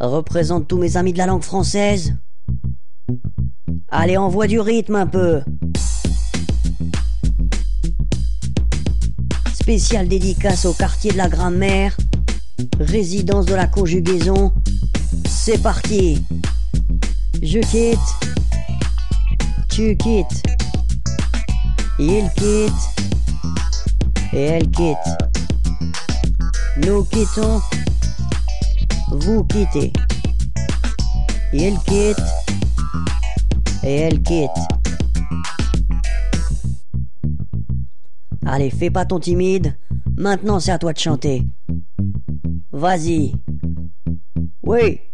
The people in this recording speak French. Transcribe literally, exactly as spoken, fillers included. représente tous mes amis de la langue française. Allez, envoie du rythme un peu. Spéciale dédicace au quartier de la grammaire, résidence de la conjugaison. C'est parti. Je quitte. Tu quittes. Il quitte. Et elle quitte. Nous quittons. Vous quittez. Il quitte. Et elle quitte. Allez, fais pas ton timide. Maintenant, c'est à toi de chanter. Vas-y. Oui.